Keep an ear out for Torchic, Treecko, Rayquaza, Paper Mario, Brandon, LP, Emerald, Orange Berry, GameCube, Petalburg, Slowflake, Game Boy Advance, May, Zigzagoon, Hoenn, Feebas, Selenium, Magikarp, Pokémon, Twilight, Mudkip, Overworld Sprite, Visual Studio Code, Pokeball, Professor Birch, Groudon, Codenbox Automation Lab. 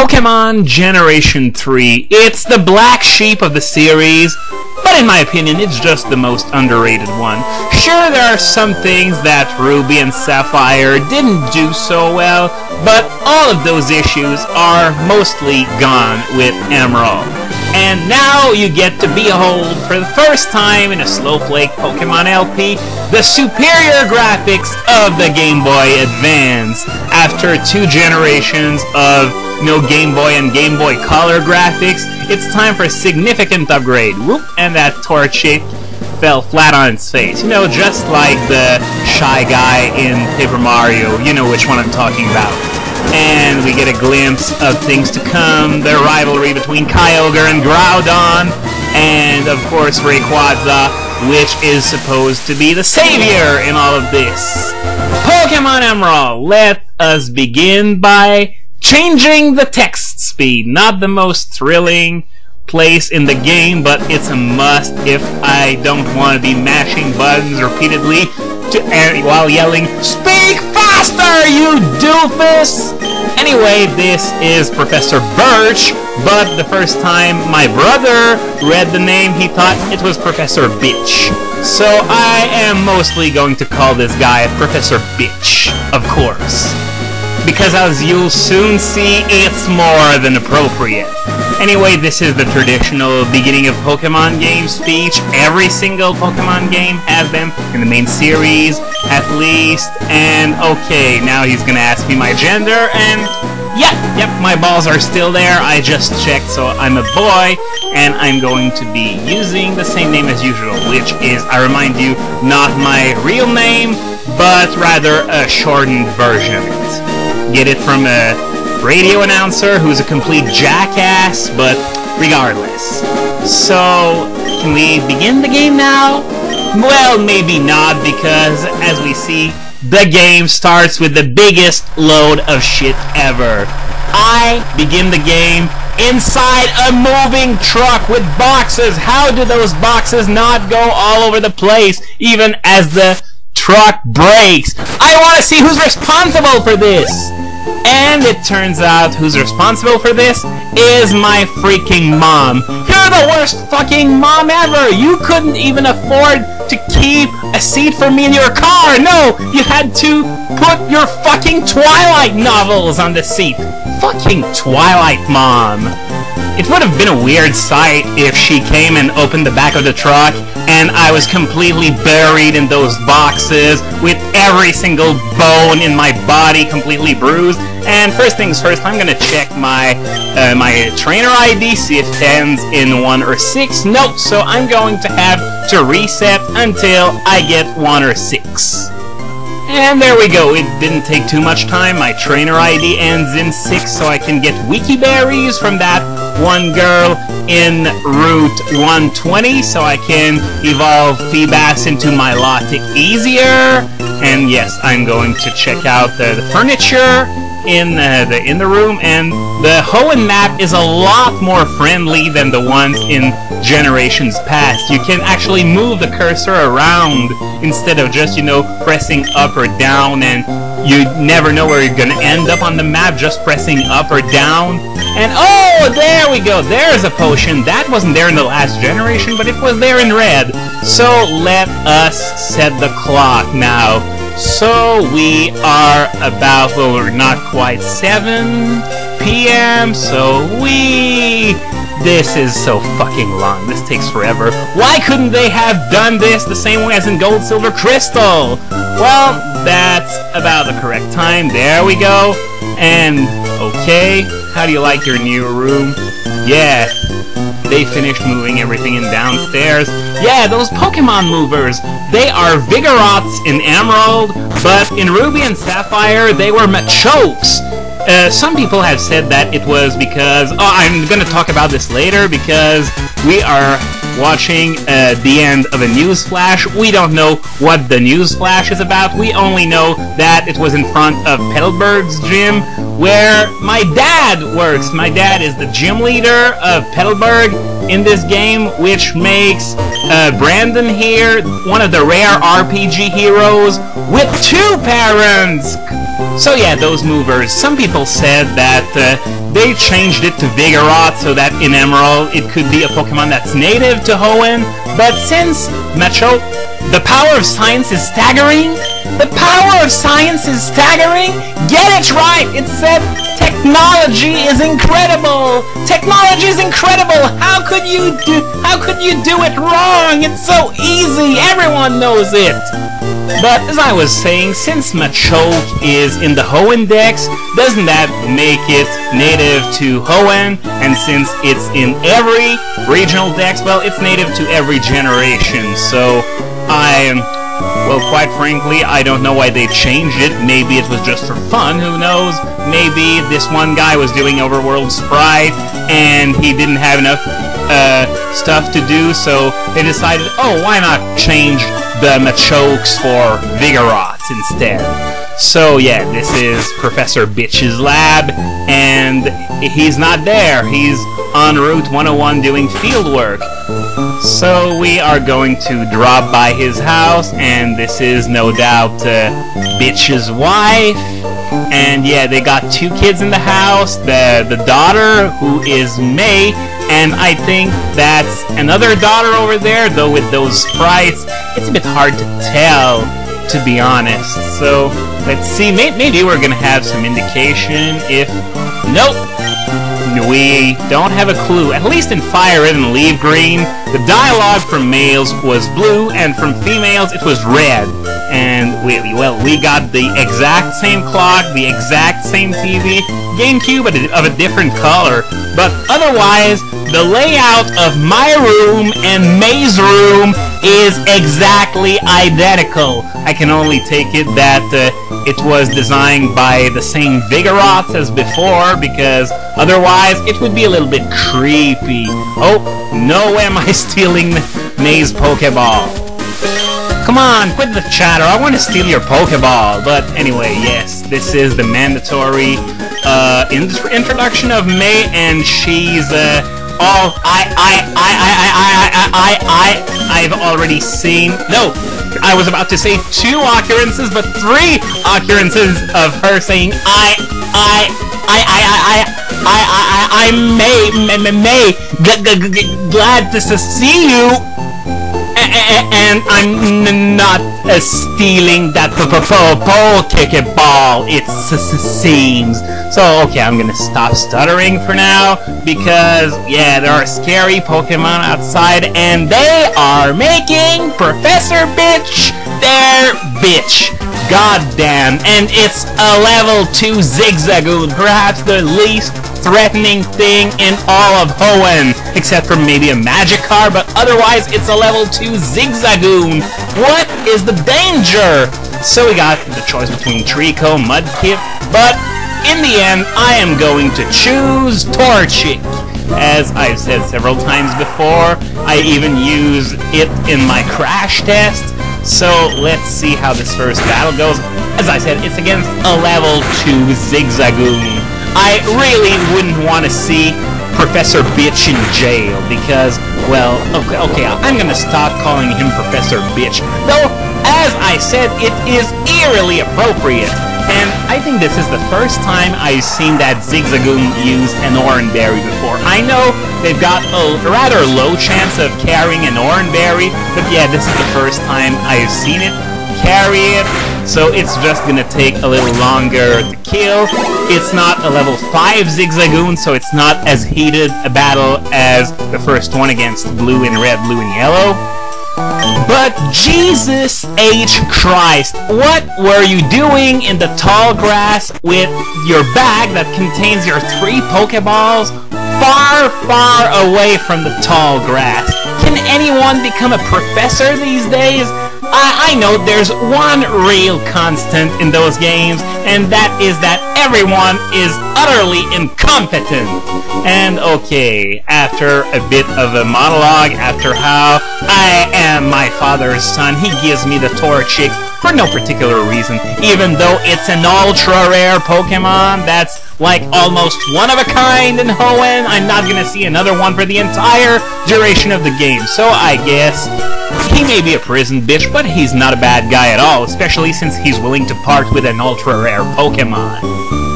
Pokemon Generation 3. It's the black sheep of the series, but in my opinion, it's just the most underrated one. Sure, there are some things that Ruby and Sapphire didn't do so well, but all of those issues are mostly gone with Emerald. And now you get to behold, for the first time in a Slowflake Pokemon LP, the superior graphics of the Game Boy Advance. After two generations of no Game Boy and Game Boy Color graphics, it's time for a significant upgrade. Whoop, and that Torchic fell flat on its face. You know, just like the shy guy in Paper Mario. You know which one I'm talking about. And we get a glimpse of things to come, the rivalry between Kyogre and Groudon, and of course Rayquaza, which is supposed to be the savior in all of this. Pokemon Emerald, let us begin by changing the text speed. Not the most thrilling place in the game, but it's a must if I don't want to be mashing buttons repeatedly while yelling, "Speak faster, you doofus!" Anyway, this is Professor Birch, but the first time my brother read the name, he thought it was Professor Bitch. So I am mostly going to call this guy Professor Bitch, of course. Because as you'll soon see, it's more than appropriate. Anyway, this is the traditional beginning of Pokemon game speech. Every single Pokemon game has them, in the main series, at least. And okay, now he's gonna ask me my gender, and yep, my balls are still there. I just checked, so I'm a boy, and I'm going to be using the same name as usual, which is, I remind you, not my real name, but rather a shortened version of it. Get it from a radio announcer who's a complete jackass, but regardless. So, can we begin the game now? Well, maybe not, because, as we see, the game starts with the biggest load of shit ever. I begin the game inside a moving truck with boxes. How do those boxes not go all over the place, even as the truck breaks? I want to see who's responsible for this! And it turns out who's responsible for this is my freaking mom. You're the worst fucking mom ever! You couldn't even afford to keep a seat for me in your car! No! You had to put your fucking Twilight novels on the seat! Fucking Twilight mom! It would have been a weird sight if she came and opened the back of the truck and I was completely buried in those boxes with every single bone in my body completely bruised. And first things first, I'm gonna check my my trainer ID, see if it ends in 1 or 6. Nope, so I'm going to have to reset until I get 1 or 6. And there we go, it didn't take too much time. My trainer ID ends in 6, so I can get wiki berries from that one girl in Route 120, so I can evolve Feebas into Milotic easier. And yes, I'm going to check out the furniture in the room, and the Hoenn map is a lot more friendly than the ones in generations past. You can actually move the cursor around instead of just, you know, pressing up or down, and you never know where you're gonna end up on the map just pressing up or down. And oh, there we go, there's a potion that wasn't there in the last generation, but it was there in red. So let us set the clock now. So we are about, well, we're not quite 7 p.m, so this is so fucking long. This takes forever. Why couldn't they have done this the same way as in Gold, Silver, Crystal? Well, that's about the correct time. There we go. And, okay, how do you like your new room? Yeah. They finished moving everything in downstairs. Yeah, those Pokemon movers! They are Vigoroths in Emerald, but in Ruby and Sapphire, they were Machokes! Some people have said that it was because... Oh, I'm gonna talk about this later, because we are watching the end of a news flash. We don't know what the news flash is about. We only know that it was in front of Petalburg's gym, where my dad works. My dad is the gym leader of Petalburg in this game, which makes Brandon here one of the rare RPG heroes with two parents! So yeah, those movers. Some people said that they changed it to Vigoroth so that in Emerald it could be a Pokemon that's native to Hoenn, but since Machoke, the power of science is staggering. The power of science is staggering. Get it right. It said technology is incredible. Technology is incredible. How could you do it wrong? It's so easy. Everyone knows it. But as I was saying, since Machoke is in the Hoenn Dex, doesn't that make it native to Hoenn? And since it's in every regional Dex, well, it's native to every generation. So well, quite frankly, I don't know why they changed it. Maybe it was just for fun, who knows? Maybe this one guy was doing Overworld Sprite and he didn't have enough stuff to do, so they decided, oh, why not change the Machokes for Vigoroths instead. So yeah, this is Professor Birch's lab, and he's not there. He's on Route 101 doing field work. So we are going to drop by his house, and this is no doubt Birch's wife. And yeah, they got two kids in the house, the daughter, who is May, and I think that's another daughter over there, though with those sprites, it's a bit hard to tell, to be honest. So let's see, maybe we're gonna have some indication if... Nope! We don't have a clue, at least in Fire Red and Leaf Green. The dialogue from males was blue, and from females it was red. And, we got the exact same clock, the exact same TV, GameCube of a different color. But otherwise, the layout of my room and May's room is exactly identical. I can only take it that it was designed by the same Vigoroths as before, because otherwise it would be a little bit creepy. Oh, no, am I stealing May's Pokeball? Come on, quit the chatter, I want to steal your Pokeball. But anyway, yes, this is the mandatory introduction of May, and she's... I've already seen... No! I was about to say 2 occurrences, but 3 occurrences of her saying I may glad to see you, and I'm not stealing that Pokeball, it seems. So, okay, I'm gonna stop stuttering for now, because, yeah, there are scary Pokemon outside, and they are making Professor Birch their bitch. Goddamn, and it's a level 2 Zigzagoon, perhaps the least threatening thing in all of Hoenn, except for maybe a Magikarp, but otherwise it's a level 2 Zigzagoon. What is the danger? So we got the choice between Treecko, Mudkip, but in the end I am going to choose Torchic. As I've said several times before, I even used it in my crash test. So let's see how this first battle goes. As I said, it's against a level 2 Zigzagoon. I really wouldn't want to see Professor Birch in jail because, well, okay, I'm gonna stop calling him Professor Birch. Though, as I said, it is eerily appropriate. And I think this is the first time I've seen that Zigzagoon use an Orange Berry before. I know they've got a rather low chance of carrying an Orange Berry, but yeah, this is the first time I've seen it carry it. So it's just gonna take a little longer to kill. It's not a level 5 Zigzagoon, so it's not as heated a battle as the first one against blue and red, blue and yellow. But Jesus H. Christ, what were you doing in the tall grass with your bag that contains your 3 Pokeballs far, far away from the tall grass? Can anyone become a professor these days? I know there's one real constant in those games, and that is that everyone is utterly incompetent. And okay, after a bit of a monologue, after how I am my father's son, he gives me the Torchic for no particular reason, even though it's an ultra-rare Pokemon that's, like, almost one-of-a-kind in Hoenn. I'm not gonna see another one for the entire duration of the game, so I guess he may be a prison bitch, but he's not a bad guy at all, especially since he's willing to part with an ultra-rare Pokemon.